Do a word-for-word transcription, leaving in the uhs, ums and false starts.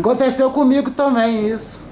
Aconteceu comigo também isso.